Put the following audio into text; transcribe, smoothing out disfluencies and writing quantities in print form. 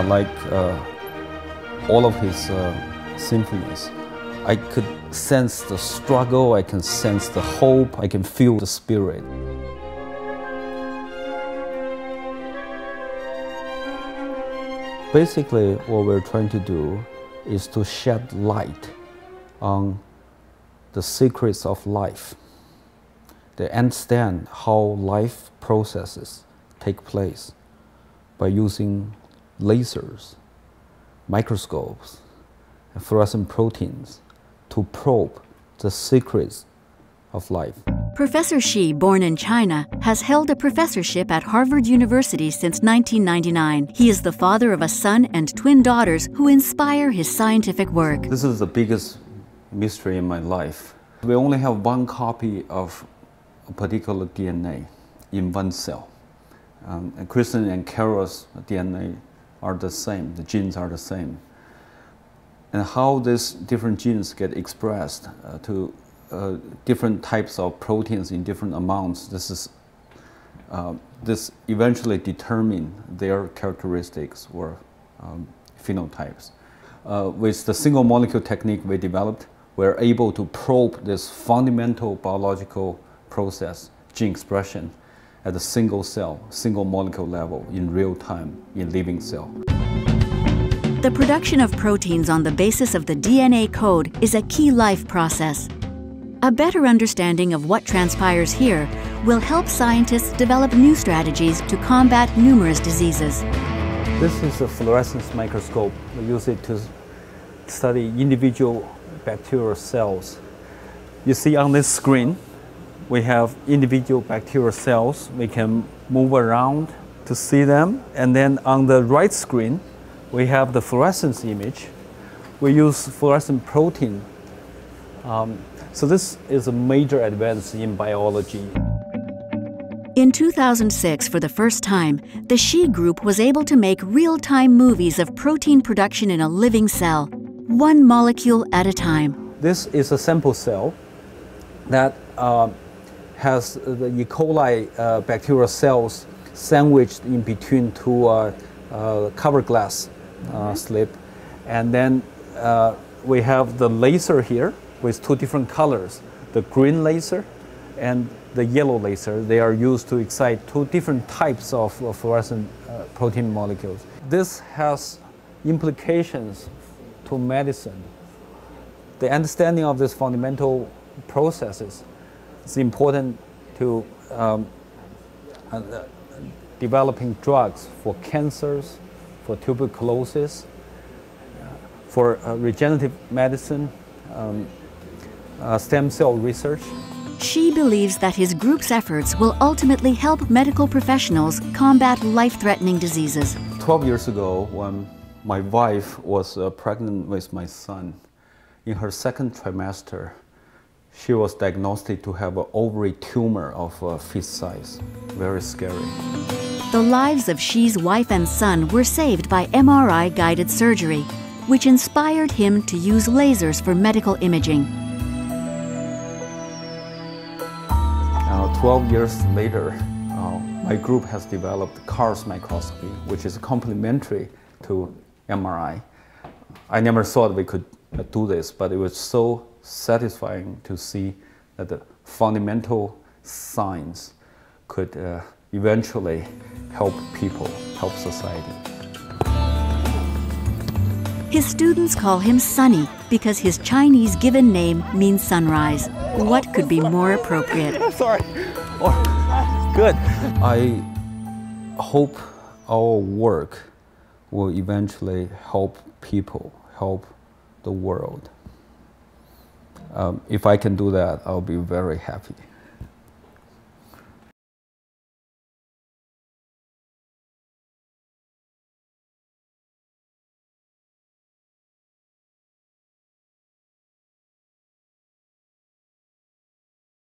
I like all of his symphonies. I could sense the struggle, I can sense the hope, I can feel the spirit. Basically, what we're trying to do is to shed light on the secrets of life, to understand how life processes take place by using lasers, microscopes, and fluorescent proteins to probe the secrets of life. Professor Xie, born in China, has held a professorship at Harvard University since 1999. He is the father of a son and twin daughters who inspire his scientific work. This is the biggest mystery in my life. We only have one copy of a particular DNA in one cell. And Kristen and Carol's DNA are the same, the genes are the same. And how these different genes get expressed to different types of proteins in different amounts, this eventually determine their characteristics or phenotypes. With the single molecule technique we developed, we're able to probe this fundamental biological process, gene expression, at a single cell, single molecule level, in real time, in living cell. The production of proteins on the basis of the DNA code is a key life process. A better understanding of what transpires here will help scientists develop new strategies to combat numerous diseases. This is a fluorescence microscope. We use it to study individual bacterial cells. You see on this screen, we have individual bacterial cells. We can move around to see them. And then on the right screen, we have the fluorescence image. We use fluorescent protein. So this is a major advance in biology. In 2006, for the first time, the Xie group was able to make real-time movies of protein production in a living cell, one molecule at a time. This is a sample cell that has the E. coli bacterial cells sandwiched in between two cover glass slip. And then we have the laser here with two different colors, the green laser and the yellow laser. They are used to excite two different types of fluorescent protein molecules. This has implications to medicine. The understanding of these fundamental processes is important to developing drugs for cancers, for tuberculosis, for regenerative medicine, stem cell research. Xie believes that his group's efforts will ultimately help medical professionals combat life-threatening diseases. 12 years ago, when my wife was pregnant with my son, in her second trimester, she was diagnosed to have an ovary tumor of fist size. Very scary. The lives of Xie's wife and son were saved by MRI-guided surgery, which inspired him to use lasers for medical imaging. 12 years later, my group has developed CARS microscopy, which is complementary to MRI. I never thought we could do this, but it was so satisfying to see that the fundamental science could eventually help people, help society. His students call him Sunny because his Chinese given name means sunrise. What could be more appropriate? I'm sorry. Oh, good. I hope our work will eventually help people, help the world. If I can do that, I'll be very happy.